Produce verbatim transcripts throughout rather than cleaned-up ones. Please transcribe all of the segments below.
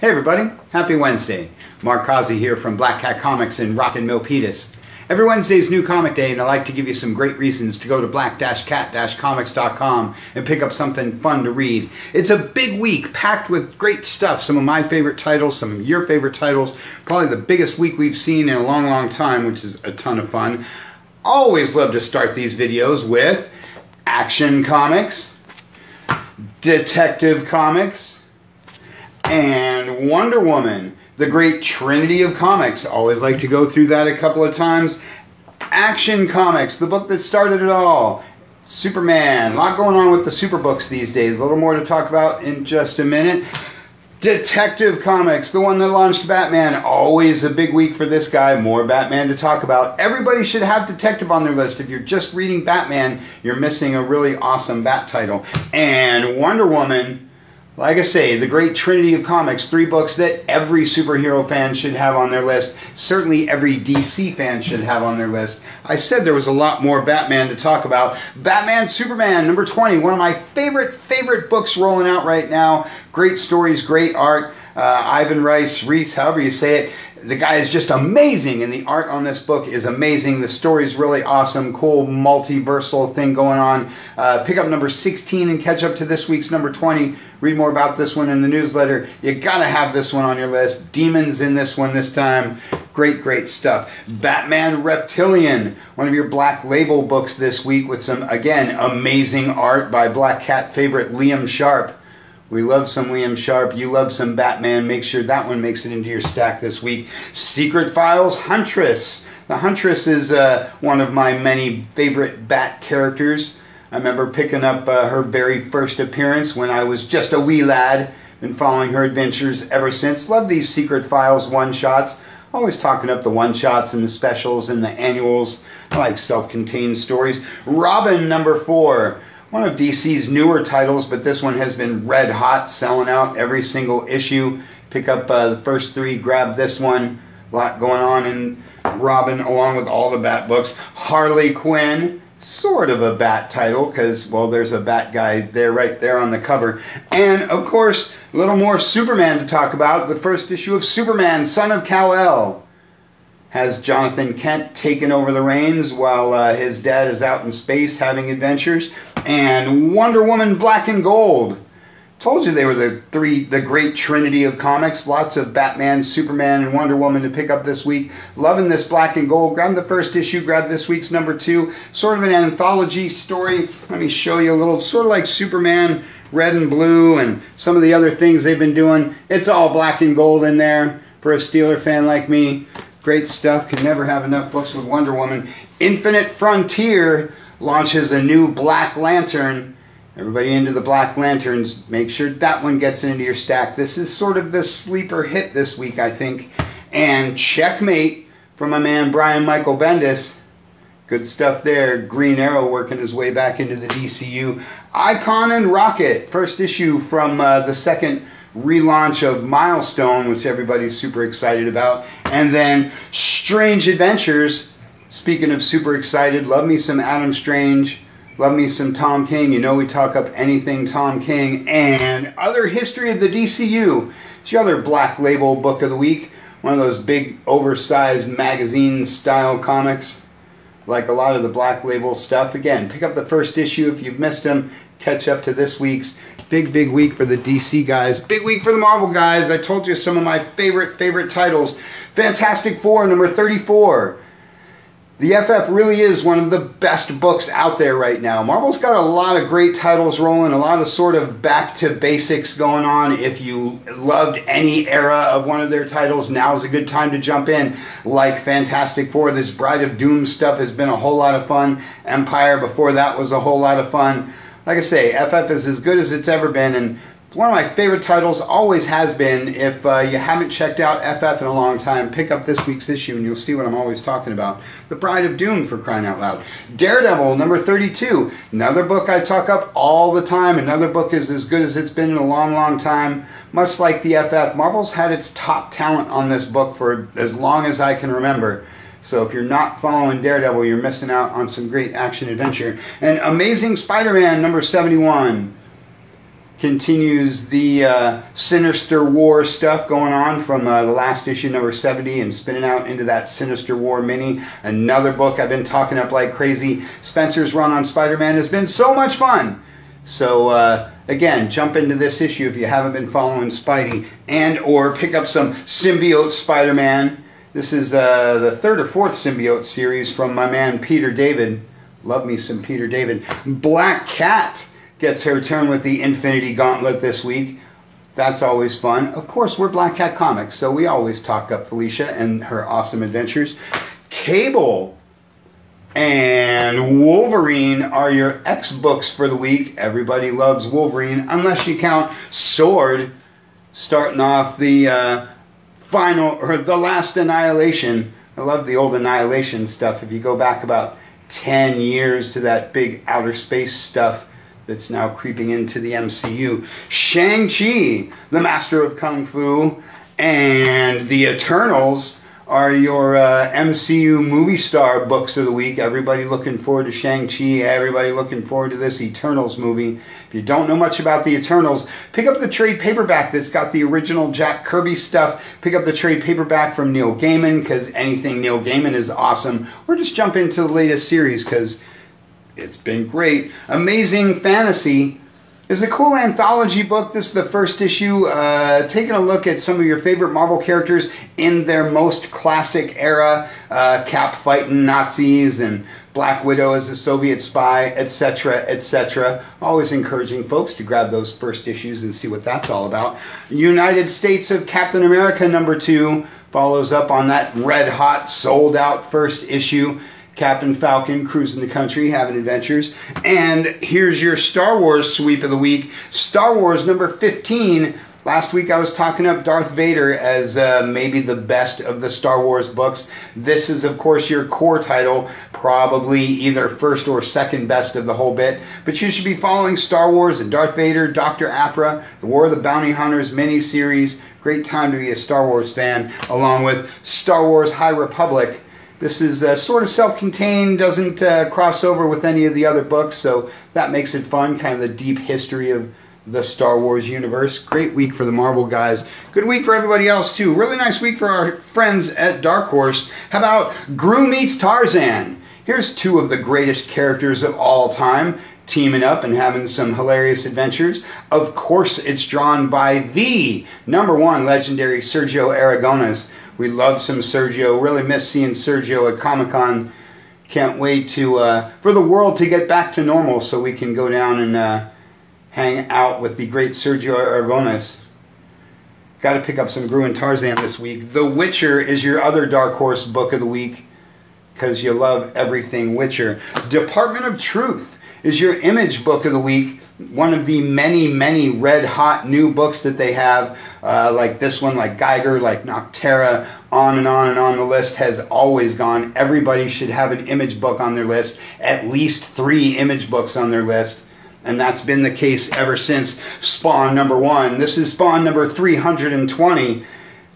Hey everybody, happy Wednesday. Mark Causey here from Black Cat Comics in rockin' Milpitas. Every Wednesday is New Comic Day and I like to give you some great reasons to go to black cat comics dot com and pick up something fun to read. It's a big week packed with great stuff, some of my favorite titles, some of your favorite titles, probably the biggest week we've seen in a long, long time, which is a ton of fun. Always love to start these videos with Action Comics, Detective Comics, and Wonder Woman, the great trinity of comics. Always like to go through that a couple of times. Action Comics, the book that started it all. Superman, a lot going on with the superbooks these days. A little more to talk about in just a minute. Detective Comics, the one that launched Batman. Always a big week for this guy. More Batman to talk about. Everybody should have Detective on their list. If you're just reading Batman, you're missing a really awesome Bat title. And Wonder Woman, like I say, the great trinity of comics, three books that every superhero fan should have on their list, certainly every D C fan should have on their list. I said there was a lot more Batman to talk about. Batman Superman, number twenty, one of my favorite, favorite books rolling out right now. Great stories, great art. Uh, Ivan Rice, Reese, however you say it, the guy is just amazing, and the art on this book is amazing. The story's really awesome, cool, multiversal thing going on. Uh, pick up number sixteen and catch up to this week's number twenty. Read more about this one in the newsletter. You gotta have this one on your list. Demons in this one this time. Great, great stuff. Batman Reptilian, one of your Black Label books this week with some, again, amazing art by Black Cat favorite Liam Sharp. We love some Liam Sharp. You love some Batman. Make sure that one makes it into your stack this week. Secret Files, Huntress. The Huntress is uh, one of my many favorite Bat characters. I remember picking up uh, her very first appearance when I was just a wee lad. Been following her adventures ever since. Love these Secret Files one-shots. Always talking up the one-shots and the specials and the annuals. I like self-contained stories. Robin, number four. One of D C's newer titles, but this one has been red hot, selling out every single issue. Pick up uh, the first three, grab this one. A lot going on in Robin, along with all the Bat books. Harley Quinn, sort of a Bat title, because, well, there's a Bat guy there, right there on the cover. And, of course, a little more Superman to talk about. The first issue of Superman, Son of Kal-El. Has Jonathan Kent taken over the reins while uh, his dad is out in space having adventures. And Wonder Woman Black and Gold. Told you they were the three, the great trinity of comics. Lots of Batman, Superman, and Wonder Woman to pick up this week. Loving this Black and Gold. Grab the first issue, grab this week's number two. Sort of an anthology story. Let me show you a little, sort of like Superman, Red and Blue, and some of the other things they've been doing. It's all Black and Gold in there for a Steeler fan like me. Great stuff. Can never have enough books with Wonder Woman. Infinite Frontier launches a new Black Lantern. Everybody into the Black Lanterns, make sure that one gets into your stack. This is sort of the sleeper hit this week, I think. And Checkmate from my man Brian Michael Bendis. Good stuff there. Green Arrow working his way back into the D C U. Icon and Rocket, first issue from uh, the second relaunch of Milestone, which everybody's super excited about. And then Strange Adventures, speaking of super excited, love me some Adam Strange, love me some Tom King, you know we talk up anything Tom King. And Other History of the D C U, it's the other Black Label book of the week, one of those big oversized magazine style comics, like a lot of the Black Label stuff. Again, pick up the first issue if you've missed them, catch up to this week's. Big, big week for the D C guys. Big week for the Marvel guys. I told you some of my favorite, favorite titles. Fantastic Four, number thirty-four. The F F really is one of the best books out there right now. Marvel's got a lot of great titles rolling, a lot of sort of back to basics going on. If you loved any era of one of their titles, now's a good time to jump in. Like Fantastic Four, this Bride of Doom stuff has been a whole lot of fun. Empire before that was a whole lot of fun. Like I say, F F is as good as it's ever been, and it's one of my favorite titles, always has been. If uh, you haven't checked out F F in a long time, pick up this week's issue and you'll see what I'm always talking about. The Bride of Doom, for crying out loud. Daredevil, number thirty-two. Another book I talk up all the time. Another book is as good as it's been in a long, long time. Much like the F F, Marvel's had its top talent on this book for as long as I can remember. So if you're not following Daredevil, you're missing out on some great action adventure. And Amazing Spider-Man number seventy-one. continues the uh, Sinister War stuff going on from uh, the last issue, number seventy, and spinning out into that Sinister War mini. Another book I've been talking up like crazy. Spencer's run on Spider-Man has been so much fun. So, uh, again, jump into this issue if you haven't been following Spidey, and or pick up some Symbiote Spider-Man. This is uh, the third or fourth Symbiote series from my man Peter David. Love me some Peter David. Black Cat gets her turn with the Infinity Gauntlet this week. That's always fun. Of course, we're Black Cat Comics, so we always talk up Felicia and her awesome adventures. Cable and Wolverine are your X-Books for the week. Everybody loves Wolverine, unless you count Sword, starting off the uh, final, or the last Annihilation. I love the old Annihilation stuff. If you go back about ten years to that big outer space stuff, that's now creeping into the M C U. Shang-Chi, the Master of Kung Fu, and the Eternals are your uh, M C U movie star books of the week. Everybody looking forward to Shang-Chi. Everybody looking forward to this Eternals movie. If you don't know much about the Eternals, pick up the trade paperback that's got the original Jack Kirby stuff. Pick up the trade paperback from Neil Gaiman, because anything Neil Gaiman is awesome. Or just jump into the latest series, because it's been great. Amazing Fantasy is a cool anthology book. This is the first issue, uh, taking a look at some of your favorite Marvel characters in their most classic era. Uh, Cap fighting Nazis, and Black Widow as a Soviet spy, et cetera, et cetera. Always encouraging folks to grab those first issues and see what that's all about. United States of Captain America number two follows up on that red-hot, sold-out first issue. Captain Falcon cruising the country, having adventures. And here's your Star Wars sweep of the week. Star Wars number fifteen. Last week I was talking up Darth Vader as uh, maybe the best of the Star Wars books. This is, of course, your core title, probably either first or second best of the whole bit. But you should be following Star Wars and Darth Vader, Doctor Aphra, the War of the Bounty Hunters miniseries. Great time to be a Star Wars fan, along with Star Wars High Republic. This is uh, sort of self-contained, doesn't uh, cross over with any of the other books, so that makes it fun, kind of the deep history of the Star Wars universe. Great week for the Marvel guys. Good week for everybody else, too. Really nice week for our friends at Dark Horse. How about Gru meets Tarzan? Here's two of the greatest characters of all time, teaming up and having some hilarious adventures. Of course, it's drawn by the number one legendary Sergio Aragonés. We love some Sergio. Really miss seeing Sergio at Comic-Con. Can't wait to uh, for the world to get back to normal so we can go down and uh, hang out with the great Sergio Aragonés. Got to pick up some Gru and Tarzan this week. The Witcher is your other Dark Horse book of the week, because you love everything Witcher. Department of Truth is your Image book of the week. One of the many, many red-hot new books that they have, uh, like this one, like Geiger, like Noctera, on and on and on. The list has always gone. Everybody should have an Image book on their list, at least three Image books on their list, and that's been the case ever since Spawn number one. This is Spawn number three hundred twenty,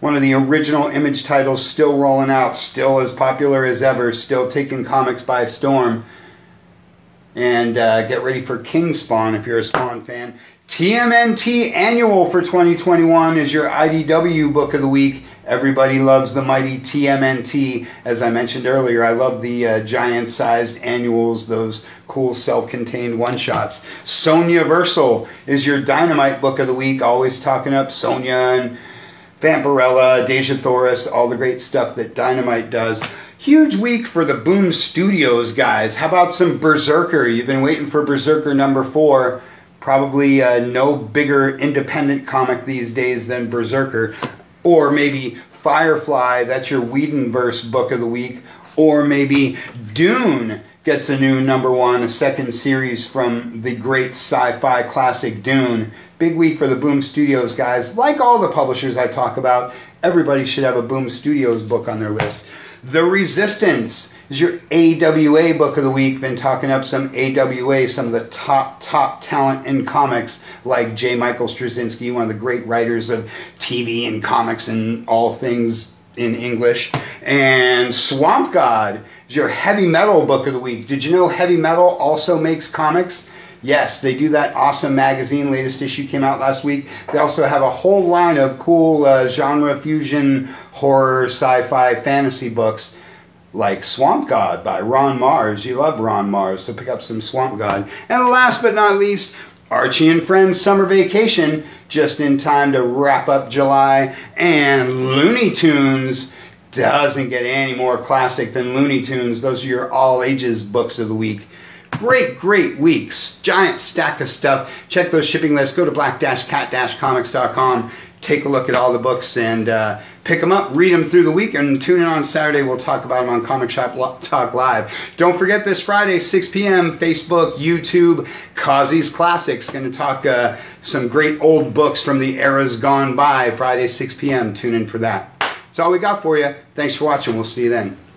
one of the original Image titles, still rolling out, still as popular as ever, still taking comics by storm. And uh, get ready for King Spawn if you're a Spawn fan. T M N T Annual for twenty twenty-one is your I D W book of the week. Everybody loves the mighty T M N T. As I mentioned earlier, I love the uh, giant-sized annuals, those cool self-contained one-shots. Sonyaversal is your Dynamite book of the week. Always talking up Sonya and Vampirella, Dejah Thoris, all the great stuff that Dynamite does. Huge week for the Boom Studios guys. How about some Berserker? You've been waiting for Berserker number four. Probably uh, no bigger independent comic these days than Berserker. Or maybe Firefly, that's your Whedonverse book of the week. Or maybe Dune gets a new number one, a second series from the great sci-fi classic Dune. Big week for the Boom Studios guys. Like all the publishers I talk about, everybody should have a Boom Studios book on their list. The Resistance is your A W A book of the week. Been talking up some A W A, some of the top, top talent in comics, like J. Michael Straczynski, one of the great writers of T V and comics and all things in English. And Swamp God is your Heavy Metal book of the week. Did you know Heavy Metal also makes comics? Yes, they do that. Awesome magazine, latest issue came out last week. They also have a whole line of cool uh, genre fusion, horror, sci-fi, fantasy books, like Swamp God by Ron Mars. You love Ron Mars, so pick up some Swamp God. And last but not least, Archie and Friends Summer Vacation, just in time to wrap up July. And Looney Tunes doesn't get any more classic than Looney Tunes. Those are your all-ages books of the week. Great, great weeks. Giant stack of stuff. Check those shipping lists. Go to black cat comics dot com. Take a look at all the books and uh, pick them up, read them through the week, and tune in on Saturday. We'll talk about them on Comic Shop Talk Live. Don't forget this Friday, six p m, Facebook, YouTube, Causey's Classics. Going to talk uh, some great old books from the eras gone by. Friday, six p m, tune in for that. That's all we got for you. Thanks for watching. We'll see you then.